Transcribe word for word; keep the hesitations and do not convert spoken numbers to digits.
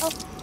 Oh.